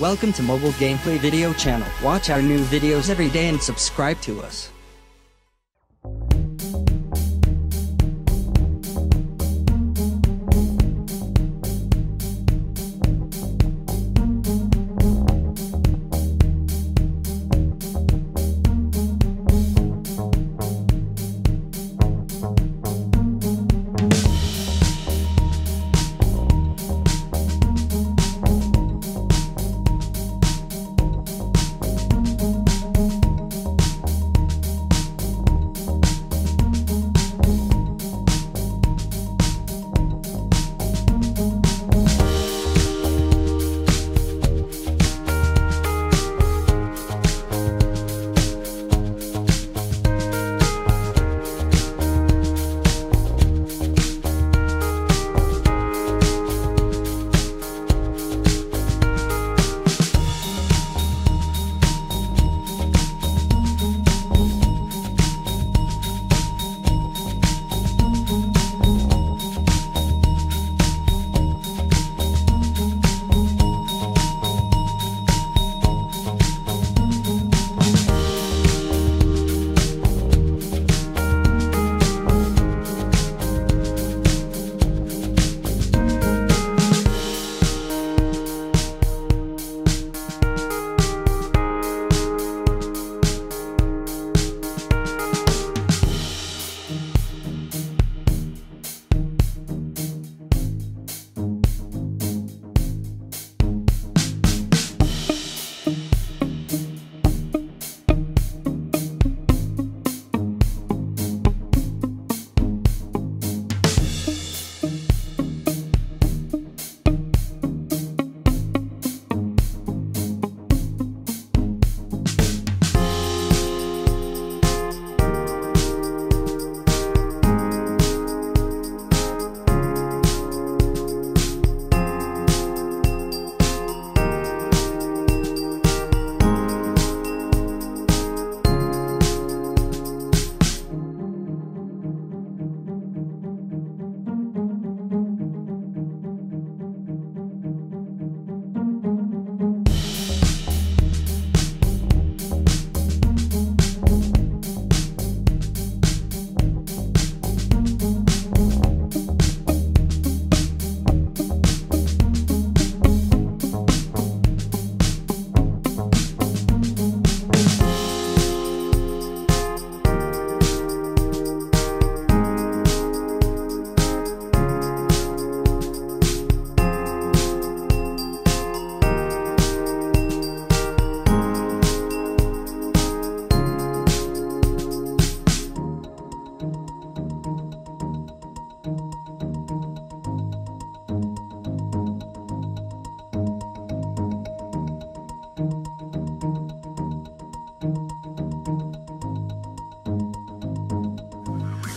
Welcome to Mobile Gameplay Video Channel. Watch our new videos every day and subscribe to us.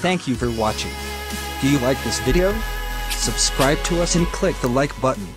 Thank you for watching. Do you like this video? Subscribe to us and click the like button.